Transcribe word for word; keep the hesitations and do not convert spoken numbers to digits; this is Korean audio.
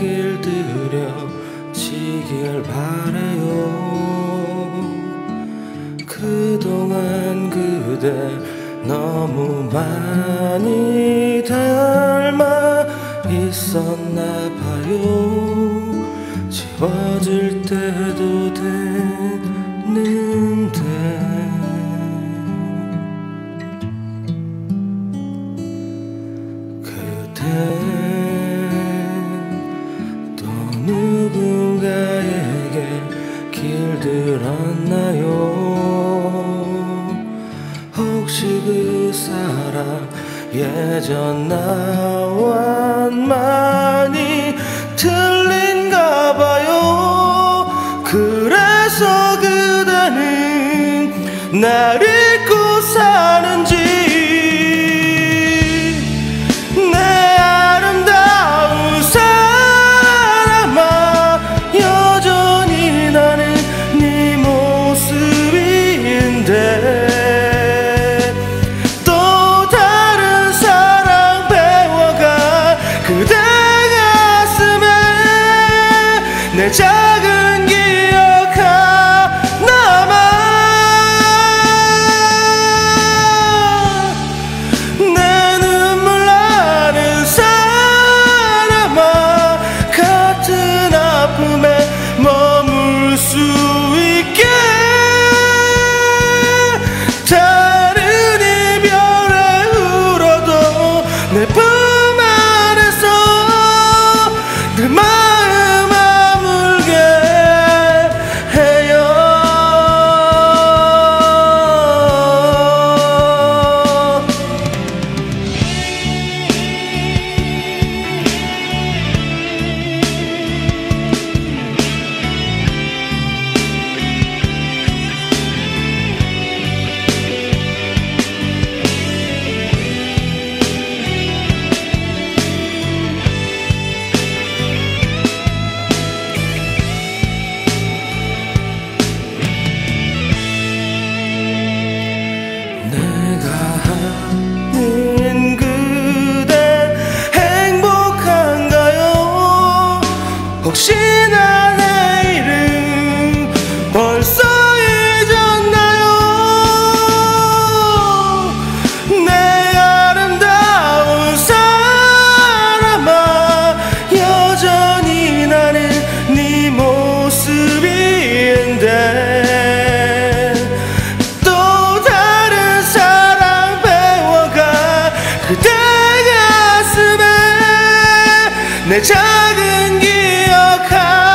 길들여지길 바래요. 그동안 그대 너무 많이 닮아 있었나 봐요. 지워질 때도 됐는데 들었나요? 혹시 그 사람 예전 나와 많이 틀린가 봐요. 그래서 그대는 날 잊고 사는지 내 작은 기억 하나만, 내 눈물 나는 사람아, 같은 아픔에 머물 수 있게 다른 이별에 울어도 내 품 안에서 내 마음 혹시나 내 이름 벌써 잊었나요? 내 아름다운 사람아, 여전히 나는 네 모습인데 또 다른 사랑 배워가 그대 가슴에 내 작은 기억.